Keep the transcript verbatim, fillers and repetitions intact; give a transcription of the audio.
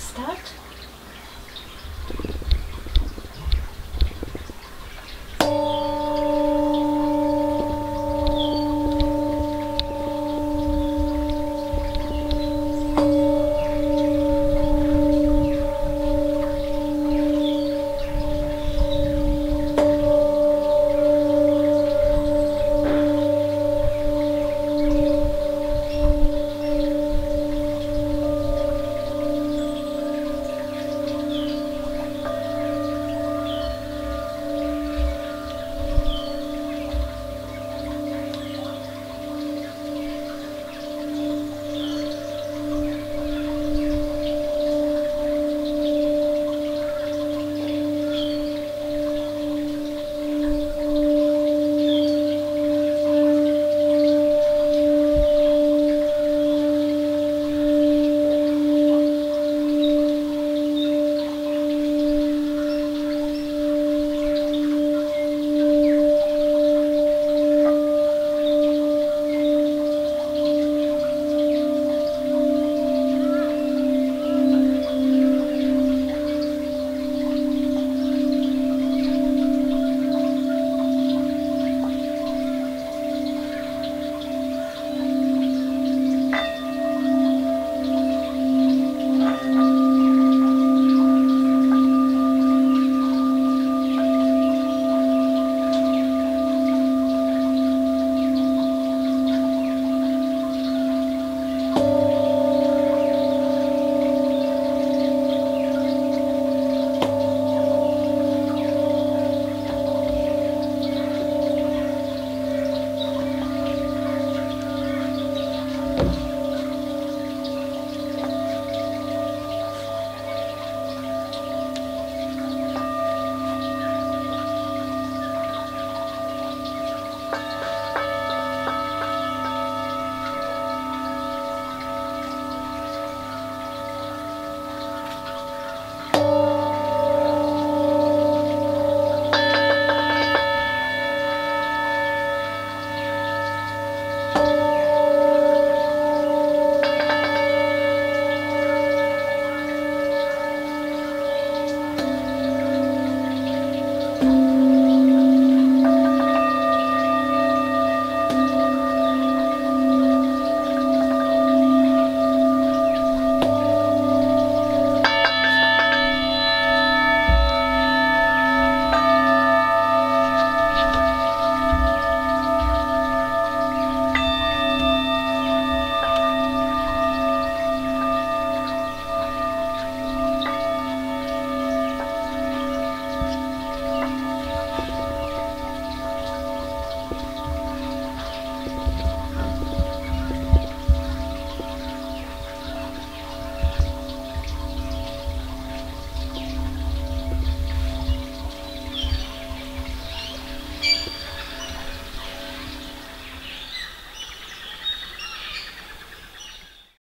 start.